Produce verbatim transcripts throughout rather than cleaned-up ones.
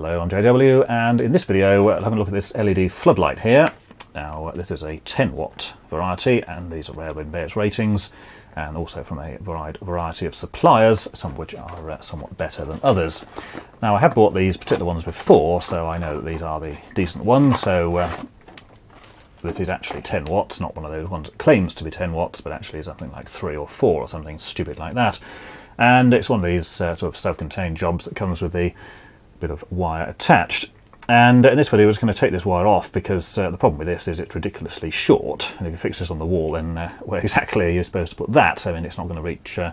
Hello, I'm J W, and in this video we're having a look at this L E D floodlight here. Now uh, this is a ten watt variety, and these are available in various ratings and also from a variety of suppliers, some of which are uh, somewhat better than others. Now I have bought these particular ones before, so I know that these are the decent ones, so uh, this is actually ten watts, not one of those ones that claims to be ten watts, but actually is something like three or four or something stupid like that. And it's one of these uh, sort of self-contained jobs that comes with the bit of wire attached. And in this video, I was going to take this wire off because uh, the problem with this is it's ridiculously short. And if you fix this on the wall, then uh, where exactly are you supposed to put that? I mean, it's not going to reach uh,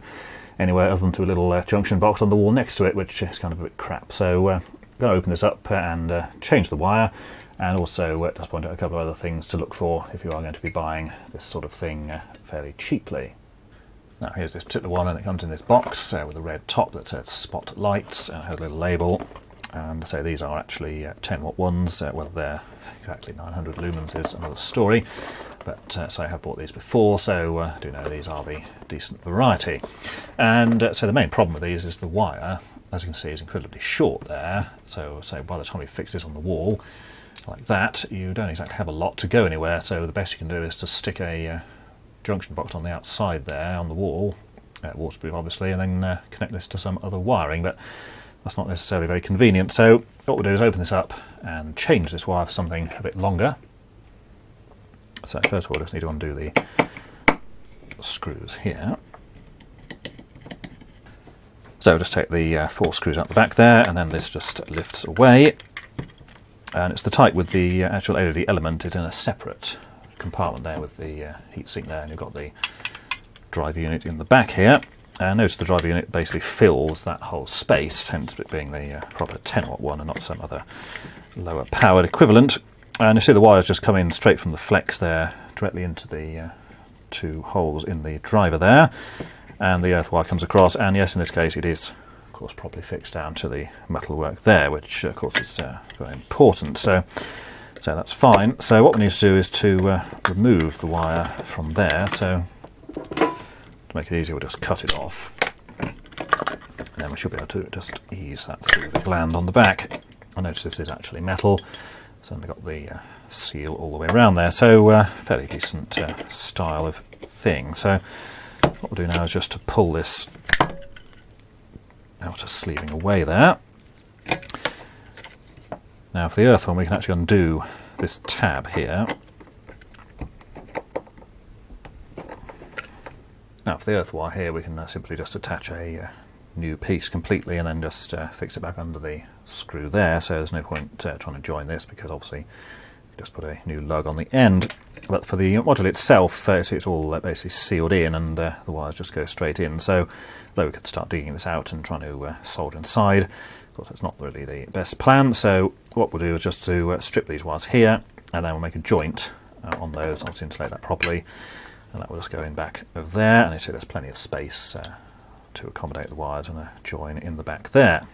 anywhere other than to a little uh, junction box on the wall next to it, which is kind of a bit crap. So uh, I'm going to open this up and uh, change the wire. And also uh, just point out a couple of other things to look for if you are going to be buying this sort of thing uh, fairly cheaply. Now here's this particular one, and it comes in this box uh, with a red top that says Spot Lights, and it has a little label. And so these are actually uh, ten watt ones, uh, whether they're exactly nine hundred lumens is another story. But uh, so I have bought these before, so uh, I do know these are the decent variety. And uh, so the main problem with these is the wire, as you can see, is incredibly short there. So, so by the time we fix this on the wall, like that, you don't exactly have a lot to go anywhere, so the best you can do is to stick a uh, junction box on the outside there, on the wall, uh, waterproof obviously, and then uh, connect this to some other wiring, but that's not necessarily very convenient. So what we'll do is open this up and change this wire for something a bit longer. So first of all, I just need to undo the screws here. So we'll just take the uh, four screws out the back there, and then this just lifts away. And it's the type with the actual L E D element is in a separate compartment there with the uh, heatsink there, and you've got the driver unit in the back here. And notice the driver unit basically fills that whole space, hence it being the uh, proper ten watt one and not some other lower powered equivalent. And you see the wires just come in straight from the flex there, directly into the uh, two holes in the driver there. And the earth wire comes across, and yes, in this case it is course properly fixed down to the metal work there, which of course is uh, very important, so so that's fine. So what we need to do is to uh, remove the wire from there, so to make it easier we'll just cut it off, and then we should be able to just ease that through the gland on the back. I notice this is actually metal, so I've got the uh, seal all the way around there, so uh, fairly decent uh, style of thing. So what we'll do now is just to pull this outer sleeving away there. Now for the earth one we can actually undo this tab here. Now for the earth wire here we can uh, simply just attach a uh, new piece completely and then just uh, fix it back under the screw there, so there's no point uh, trying to join this because obviously you just put a new lug on the end. But for the module itself, uh, it's all uh, basically sealed in, and uh, the wires just go straight in. So, though we could start digging this out and trying to uh, solder inside, of course that's not really the best plan. So what we'll do is just to uh, strip these wires here, and then we'll make a joint uh, on those, obviously insulate that properly, and that will just go in back of there. And you see there's plenty of space uh, to accommodate the wires and a join in the back there.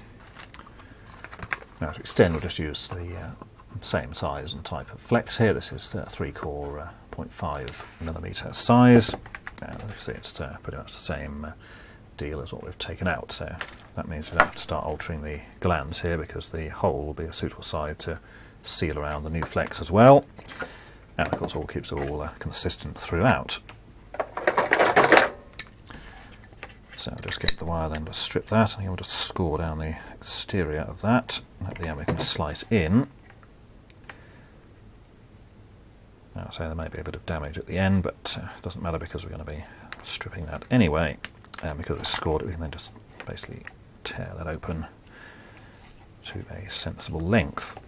Now to extend, we'll just use the uh, same size and type of flex here. This is uh, three core uh, zero point five millimeter size, and you see it's uh, pretty much the same uh, deal as what we've taken out, so that means we don't have to start altering the glands here because the hole will be a suitable size to seal around the new flex as well, and of course all keeps it all uh, consistent throughout. So just get the wire then to strip that, and you'll just score down the exterior of that, and at the end we can slice in. Now, so there may be a bit of damage at the end, but it uh, doesn't matter because we're going to be stripping that anyway. And because we've scored it, we can then just basically tear that open to a sensible length.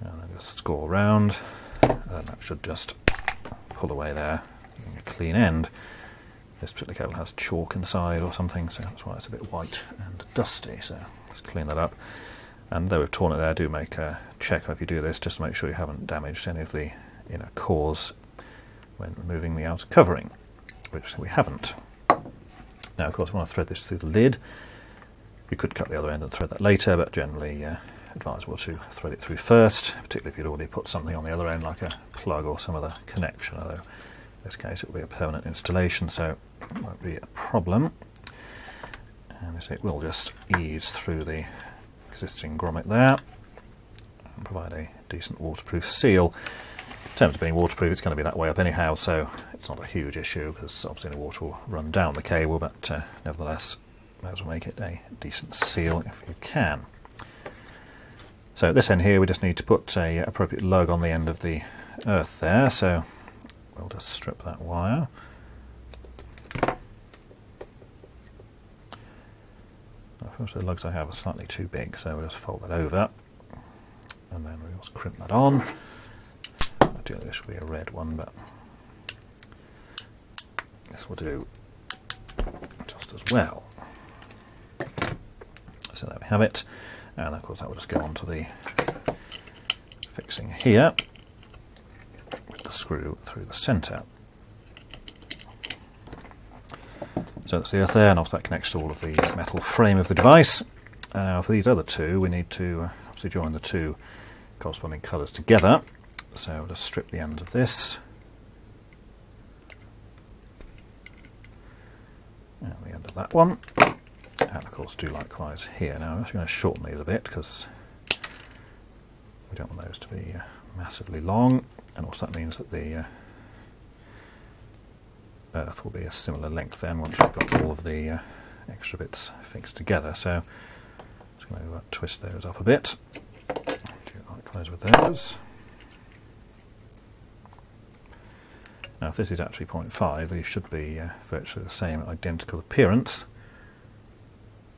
And then just score round, and that should just pull away there, a clean end. This particular cable has chalk inside or something, so that's why it's a bit white and dusty, so let's clean that up. And though we've torn it there, do make a check if you do this, just to make sure you haven't damaged any of the inner cores when removing the outer covering, which we haven't. Now, of course, we want to thread this through the lid. You could cut the other end and thread that later, but generally uh, advisable to thread it through first, particularly if you'd already put something on the other end, like a plug or some other connection, although in this case it will be a permanent installation, so it won't be a problem. And so it will just ease through the existing grommet there, and provide a decent waterproof seal. In terms of being waterproof, it's going to be that way up anyhow, so it's not a huge issue, because obviously the water will run down the cable, but uh, nevertheless, might as well make it a decent seal if you can. So at this end here, we just need to put a appropriate lug on the end of the earth there, so we'll just strip that wire. Unfortunately, the lugs I have are slightly too big, so we'll just fold that over, and then we'll just crimp that on. Ideally, this should be a red one, but this will do just as well. So there we have it, and of course that will just go on to the fixing here with the screw through the centre. So that's the earth there, and obviously that connects to all of the metal frame of the device. Now uh, for these other two, we need to obviously join the two corresponding colours together. So we'll just strip the end of this, and the end of that one, and of course do likewise here. Now I'm actually going to shorten these a bit, because we don't want those to be uh, massively long, and also that means that the uh, earth will be a similar length then, once we've got all of the uh, extra bits fixed together. So I'm just going to uh, twist those up a bit, do likewise with those. Now if this is actually zero point five, these should be uh, virtually the same identical appearance,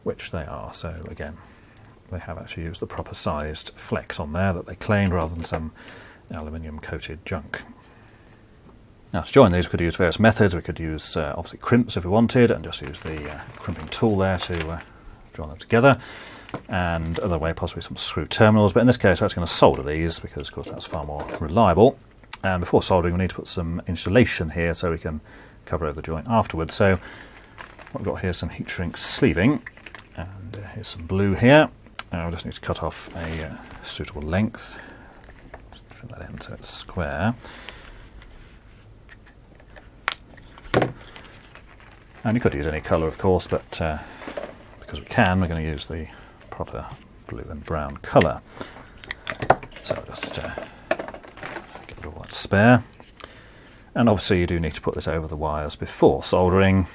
which they are, so again, they have actually used the proper sized flex on there that they claimed, rather than some aluminium coated junk. Now to join these, we could use various methods. We could use uh, obviously crimps if we wanted, and just use the uh, crimping tool there to uh, join them together, and other way possibly some screw terminals, but in this case we're actually going to solder these, because of course that's far more reliable. And before soldering, we need to put some insulation here so we can cover over the joint afterwards. So what we've got here is some heat shrink sleeving, and uh, here's some blue here. Now we just need to cut off a uh, suitable length. Just trim that in so it's square. And you could use any colour, of course, but uh, because we can, we're going to use the proper blue and brown colour. So just uh, get all that spare. And obviously you do need to put this over the wires before soldering,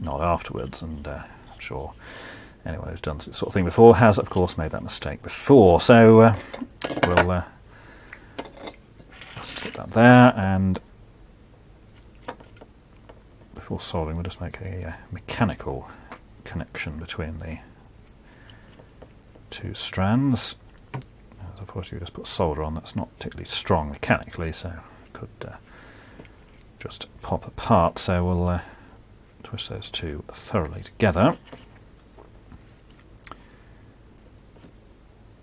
not afterwards, and uh, I'm sure anyone who's done this sort of thing before has, of course, made that mistake before. So uh, we'll uh, just put that there, and before soldering we'll just make a uh, mechanical connection between the two strands. As unfortunately we just put solder on, that's not particularly strong mechanically, so it could uh, just pop apart. So we'll uh, twist those two thoroughly together.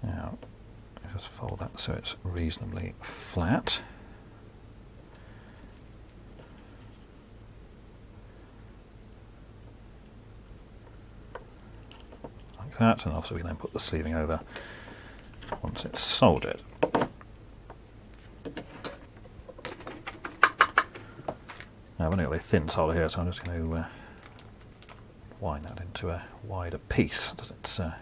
Now just fold that so it's reasonably flat. Like that, and obviously we then put the sleeving over once it's soldered. Now I've only got a thin solder here, so I'm just going to uh, wind that into a wider piece. It's uh,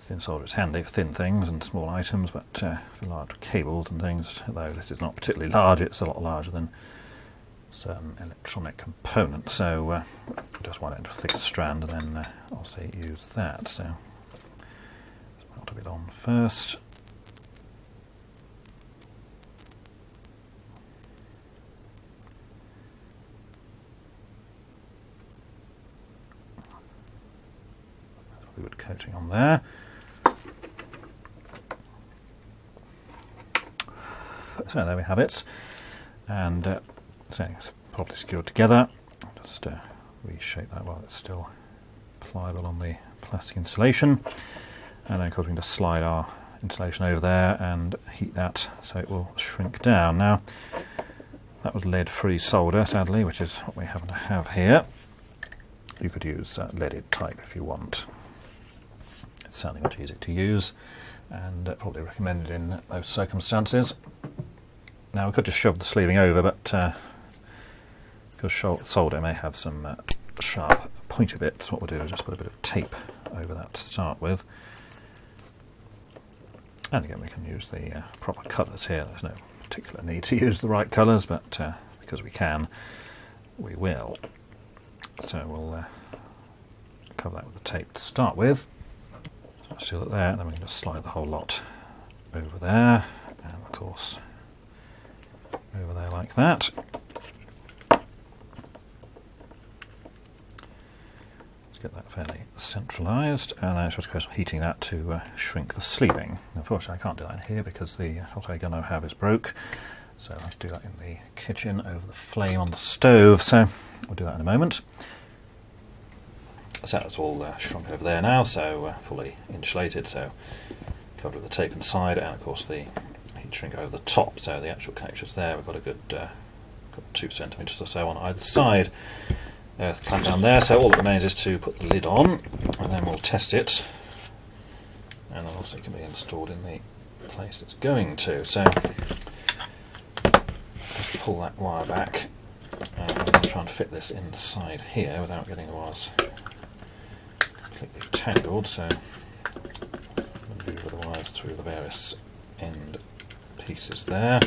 thin solder is handy for thin things and small items, but uh, for large cables and things, though this is not particularly large, it's a lot larger than some electronic components. So uh, just wind it into a thicker strand, and then uh, obviously use that. So melt a bit on first. That's a good coating on there. So there we have it, and uh, so it's properly secured together. Just uh, reshape that while it's still pliable on the plastic insulation, and then of course we can just slide our insulation over there and heat that so it will shrink down. Now that was lead-free solder, sadly, which is what we happen to have here. You could use uh, leaded type if you want. It's certainly much easier to use, and uh, probably recommended in those circumstances. Now we could just shove the sleeving over, but uh, because solder may have some uh, sharp pointy bits, what we'll do is just put a bit of tape over that to start with. And again, we can use the uh, proper colours here. There's no particular need to use the right colours, but uh, because we can, we will. So we'll uh, cover that with the tape to start with. So seal it there, and then we can just slide the whole lot over there, and of course over there like that. Get that fairly centralised, and then it's just a question of heating that to uh, shrink the sleeving. Unfortunately, I can't do that in here because the hot air gun I have is broke, so I have to do that in the kitchen over the flame on the stove, so we'll do that in a moment. So that's all uh, shrunk over there now, so uh, fully insulated, so covered with the tape inside, and of course the heat shrink over the top, so the actual connectors there, we've got a good uh, got two centimetres or so on either side. Earth clamp down there, so all that remains is to put the lid on, and then we'll test it, and then also it can be installed in the place it's going to. So just pull that wire back, and I'm going to try and fit this inside here without getting the wires completely tangled, so manoeuvre the wires through the various end pieces there.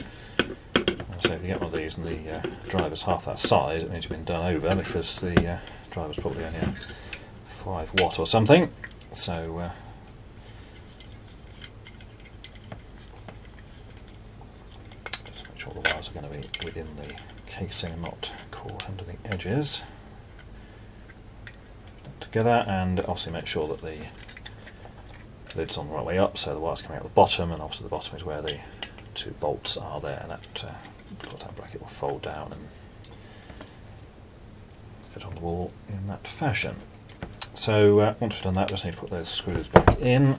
So if you get one of these and the uh, driver's half that size, it means you've been done over, because the uh, driver's probably only a five watt or something. So uh, just make sure the wires are going to be within the casing and not caught under the edges. Together, and obviously make sure that the lid's on the right way up, so the wire's coming out the bottom, and obviously the bottom is where the two bolts are there, and that, uh, that bracket will fold down and fit on the wall in that fashion. So uh, once we've done that, we just need to put those screws back in.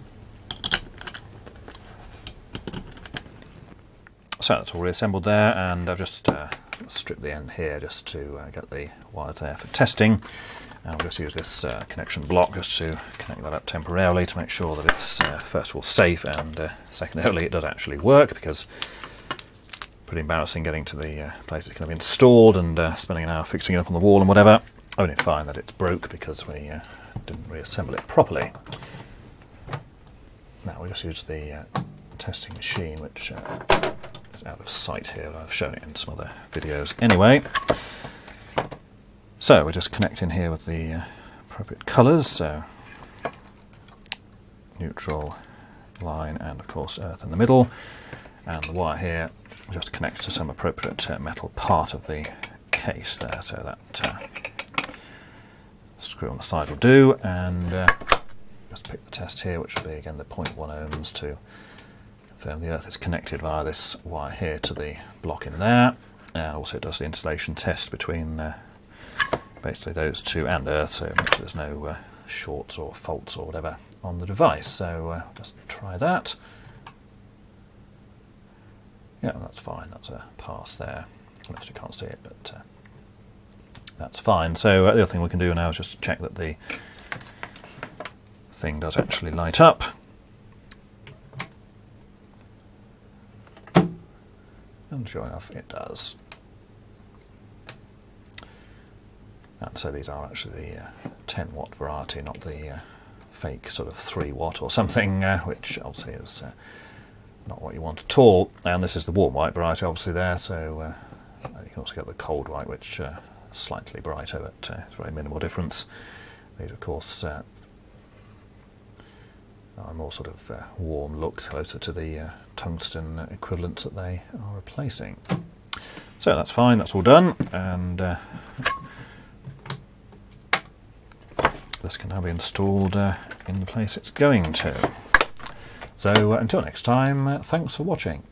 So that's all reassembled there, and I've just uh, stripped the end here just to uh, get the wires there for testing. And I'll just use this uh, connection block just to connect that up temporarily to make sure that it's uh, first of all safe, and uh, secondarily it does actually work, because pretty embarrassing getting to the uh, place it's kind of installed and uh, spending an hour fixing it up on the wall and whatever, only to find that it's broke because we uh, didn't reassemble it properly. Now we'll just use the uh, testing machine, which uh, is out of sight here, but I've shown it in some other videos anyway. So we're just connecting here with the uh, appropriate colours, so neutral line and of course earth in the middle, and the wire here just connects to some appropriate uh, metal part of the case there, so that uh, screw on the side will do, and uh, just pick the test here, which will be again the zero point one ohms to confirm the earth is connected via this wire here to the block in there, and also it does the installation test between uh, basically those two and earth, so make sure there's no uh, shorts or faults or whatever on the device. So uh, just try that. Yeah, that's fine, that's a pass there. Unless you can't see it, but uh, that's fine. So uh, the other thing we can do now is just check that the thing does actually light up. And sure enough, it does. And so these are actually the uh, ten watt variety, not the uh, fake sort of three watt or something, uh, which obviously is uh, not what you want at all. And this is the warm white variety obviously there, so uh, you can also get the cold white, which uh, is slightly brighter, but uh, it's very minimal difference. These of course uh, are a more sort of uh, warm look, closer to the uh, tungsten equivalents that they are replacing. So that's fine, that's all done, and uh, this can now be installed uh, in the place it's going to. So uh, until next time, uh, thanks for watching.